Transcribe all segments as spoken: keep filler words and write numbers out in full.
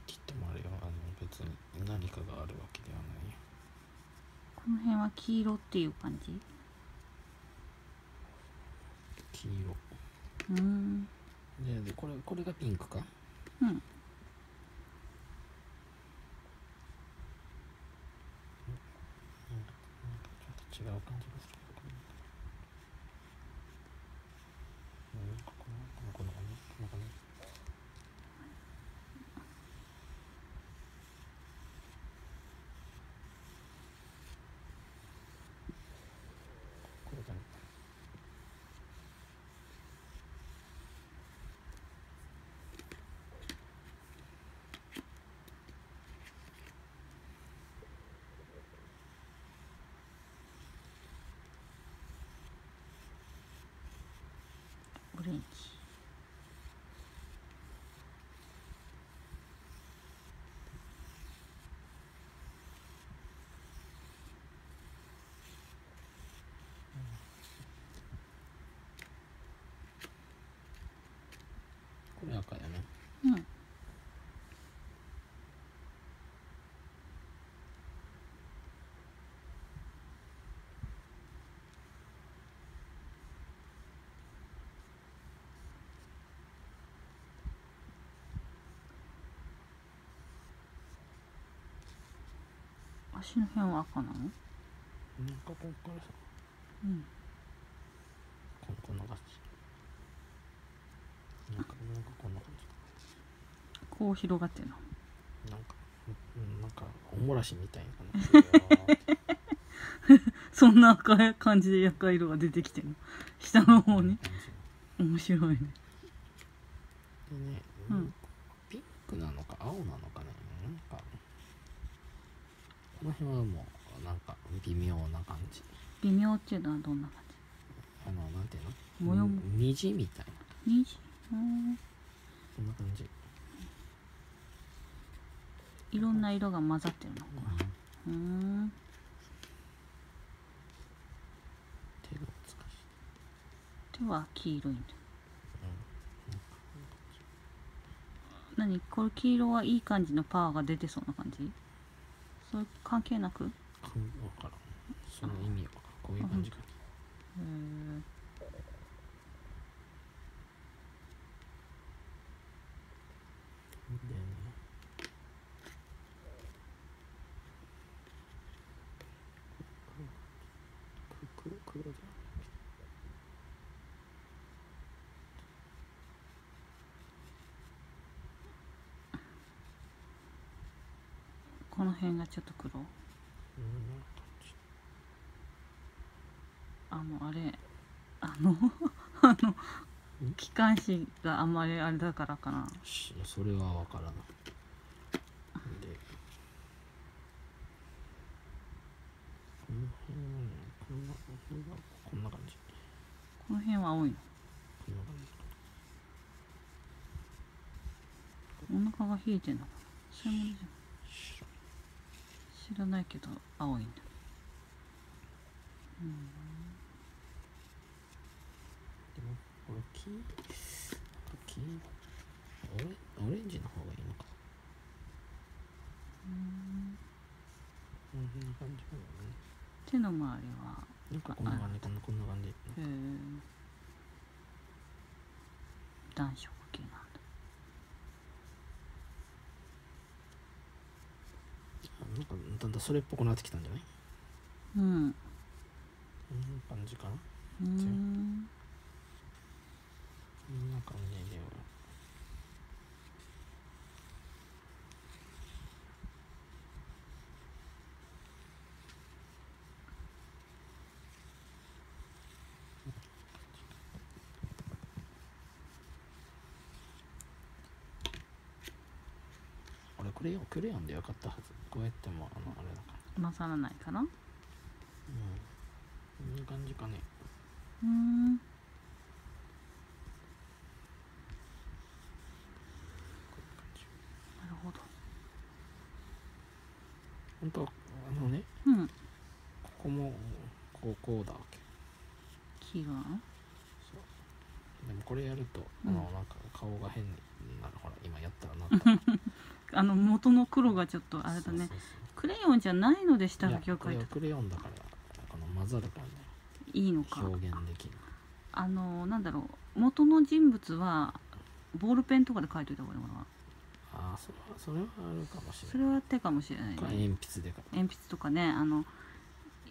って言ってもあれはあの別に何かがあるわけではないよ。この辺は黄色っていう感じ？黄色。うん。で、でこれこれがピンクか？うん。違う感じですけど、これだね。オレンジ。これ赤やね。うん。足の辺は赤なの？なんかここからさ、うん、ここの感じ、なんかなんかこんな感じ、こう広がってるの。なんかなんかおもらしみたいな。そんな赤い感じで赤い色が出てきてるの。下の方ね。面白いね。でね、うん、ピンクなのか青なのかね、なんか。この辺はもうなんか微妙な感じ。微妙っていうのはどんな感じ？あのなんていうの？模様も虹みたいな。虹？こんな感じ。いろんな色が混ざってるの。うん。うん手が難しい。手は黄色いんだ。うん。何これ黄色はいい感じのパワーが出てそうな感じ？それ関係なく？分からん。その意味はこういう感じかな。うん。でね。黒黒じゃん。この辺がちょっと黒。あのあれあのあの機関士があんまりあれだからかな。それはわからない。で、この辺はね、こんなこんな感じ。この辺は青いの。こんな感じ。お腹が冷えてんのかな。それもいいじゃん。知らないけど青いんだ。うん、でもこれ黄黄オレ、オレンジの方がいいのか。うん。こんな感じだよね。手の周りはなんかこんな感じ、こんなこんな感じ。へえ。暖色系な。なんかだんだんそれっぽくなってきたんじゃない？うん。こんな感じかな。うん。こんな感じで。クレヨン、クレヨンでよかったはず。こうやってもあのあれだから混ざらないかな。うん、こんな感じかね。うん、なるほど。本当あのね、うん、ここもこうこうだわけ。黄色なの？そう。でもこれやると、うん、あのなんか顔が変になる。ほら今やったらなった。あの元の黒がちょっとあれだね。クレヨンじゃないので下書きを書いた。クレヨンだからこの混ざるからね。いいのか。表現できる。あのなんだろう、元の人物はボールペンとかで書いといた方がいいのかな。ああ、それはそれはあるかもしれない。それは手かもしれないね。鉛筆でか。鉛筆とかね、あの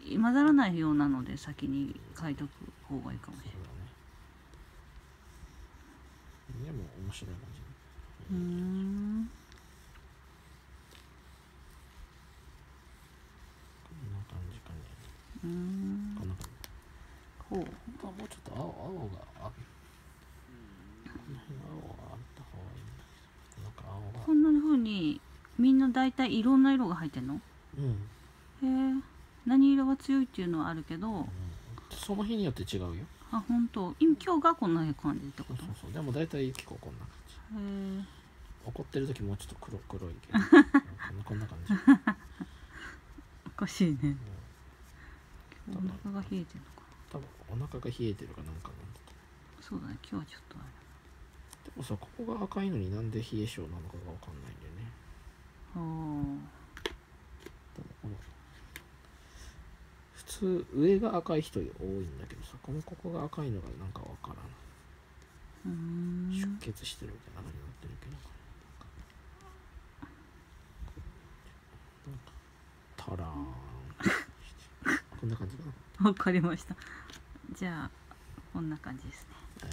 混ざらないようなので先に書いとく方がいいかもしれない。でも面白い感じ。うーん。こんな感じかね。うーん。こんな感じ。ほう。本当はもうちょっと青、青がある。この辺青があった方がいいんだけど。なんか青が。こんな風にみんなだいたいいろんな色が入ってんの？うん。へえ。何色が強いっていうのはあるけど。うん、その日によって違うよ。あ、本当。今今日がこんな感じってこと。そうそう。でもだいたい結構こんな感じ。へえ。怒ってる時もうちょっと黒黒いけど。こんな感じ。おかしいね。お腹が冷えてるのか。多分お腹が冷えてるかなんかなんだと。そうだね。今日はちょっとあれ。でもさ、ここが赤いのになんで冷え性なのかがわかんないんだよね。はあ。普通上が赤い人多いんだけどさ、このここが赤いのがなんかわからない。うーん、出血してるみたいな感じになってるけど、なんかタラーンこんな感じかな。わかりました。じゃあこんな感じですね。はい、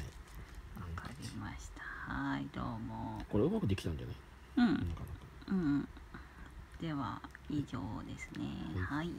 わかりました。はい、どうも。これうまくできたんじゃない？うん、なかなか。うん、では以上ですね。はい。